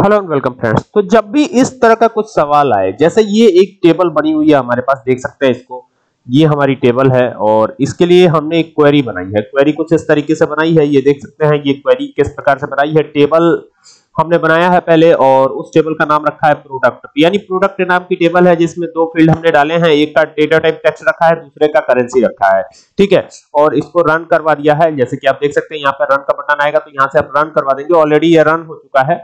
Hello and welcome friends. तो जब भी इस तरह का कुछ सवाल आए, जैसे ये एक टेबल बनी हुई है हमारे पास, देख सकते हैं इसको, ये हमारी टेबल है और इसके लिए हमने एक क्वेरी बनाई है। क्वेरी कुछ इस तरीके से बनाई है, ये देख सकते हैं ये क्वेरी किस प्रकार से बनाई है। टेबल हमने बनाया है पहले और उस टेबल का नाम रखा है प्रोडक्ट, यानी प्रोडक्ट नाम की टेबल है जिसमें दो फील्ड हमने डाले हैं, एक का डेटा टाइप टेक्स्ट रखा है, दूसरे का करेंसी रखा है, ठीक है। और इसको रन करवा दिया है, जैसे कि आप देख सकते हैं यहाँ पर रन का बटन आएगा तो यहाँ से आप रन करवा देंगे। ऑलरेडी ये रन हो चुका है,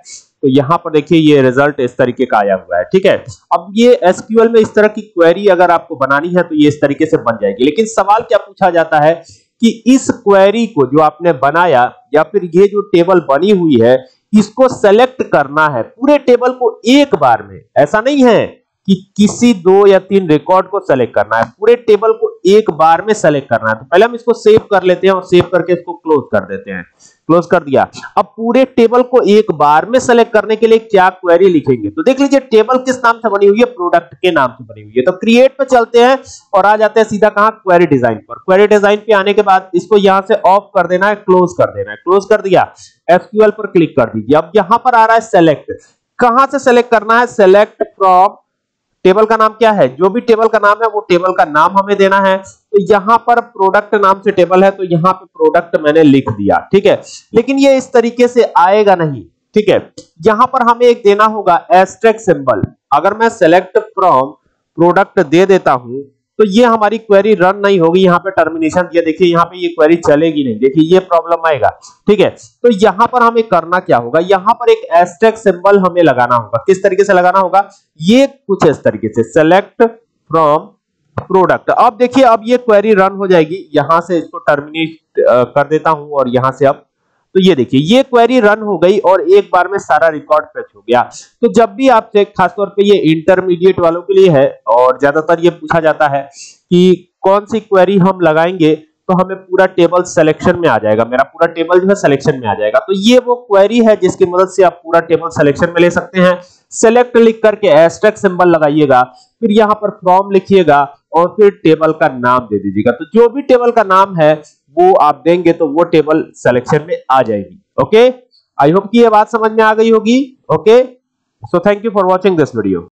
तो यहाँ पर देखिए ये रिजल्ट इस तरीके का आया हुआ है, ठीक है। अब ये एसक्यूएल में इस तरह की क्वेरी अगर आपको बनानी है तो ये इस तरीके से बन जाएगी। लेकिन सवाल क्या पूछा जाता है कि इस क्वेरी को जो आपने बनाया या फिर ये जो टेबल बनी हुई है इसको सेलेक्ट करना है पूरे टेबल को एक बार में। ऐसा नहीं है कि किसी दो या तीन रिकॉर्ड को सेलेक्ट करना है, पूरे टेबल को एक बार में सेलेक्ट करना है। तो पहले हम इसको सेव कर लेते हैं और सेव करके इसको क्लोज कर देते हैं। क्लोज कर दिया। अब पूरे टेबल को एक बार में सेलेक्ट करने के लिए क्या क्वेरी लिखेंगे, तो देख लीजिए टेबल किस नाम से बनी हुई है, प्रोडक्ट के नाम से बनी हुई है। तो क्रिएट पे चलते हैं और आ जाते हैं सीधा कहां, क्वेरी डिजाइन पर। क्वेरी डिजाइन पे आने के बाद इसको यहां से ऑफ कर देना है, क्लोज कर देना है। क्लोज कर दिया, एसक्यूएल पर क्लिक कर दीजिए। अब यहां पर आ रहा है सेलेक्ट, कहां से सेलेक्ट करना है, सेलेक्ट फ्रॉम। टेबल का नाम क्या है, जो भी टेबल का नाम है वो टेबल का नाम हमें देना है। तो यहाँ पर प्रोडक्ट नाम से टेबल है तो यहाँ पे प्रोडक्ट मैंने लिख दिया, ठीक है। लेकिन ये इस तरीके से आएगा नहीं, ठीक है। यहाँ पर हमें एक देना होगा एस्ट्रिक सिंबल। अगर मैं सेलेक्ट फ्रॉम प्रोडक्ट दे देता हूं तो ये हमारी क्वेरी रन नहीं होगी। यहाँ पे टर्मिनेशन दिया, देखिए यहाँ पे ये क्वेरी चलेगी नहीं, देखिए ये प्रॉब्लम आएगा, ठीक है। तो यहाँ पर हमें करना क्या होगा, यहाँ पर एक एस्ट्रिक सिंबल हमें लगाना होगा। किस तरीके से लगाना होगा, ये कुछ इस तरीके से, सेलेक्ट फ्रॉम प्रोडक्ट। अब देखिए अब ये क्वेरी रन हो जाएगी, यहाँ से इसको टर्मिनेट कर देता हूं और यहाँ से अब तो ये देखिए ये क्वेरी रन हो गई और एक बार में सारा रिकॉर्ड फेच हो गया। तो जब भी आपसे, खासतौर पे ये इंटरमीडिएट वालों के लिए है और ज्यादातर ये पूछा जाता है कि कौन सी क्वेरी हम लगाएंगे, तो हमें पूरा टेबल सिलेक्शन में आ जाएगा। मेरा पूरा टेबल जो है सिलेक्शन में आ जाएगा। तो ये वो क्वेरी है जिसकी मदद से आप पूरा टेबल सिलेक्शन में ले सकते हैं। सेलेक्ट लिख करके एस्ट्रिक सिंबल लगाइएगा, फिर यहाँ पर फ्रॉम लिखिएगा और फिर टेबल का नाम दे दीजिएगा। तो जो भी टेबल का नाम है वो आप देंगे तो वो टेबल सिलेक्शन में आ जाएगी। ओके, आई होप कि ये बात समझ में आ गई होगी। Okay, so thank you for watching this video.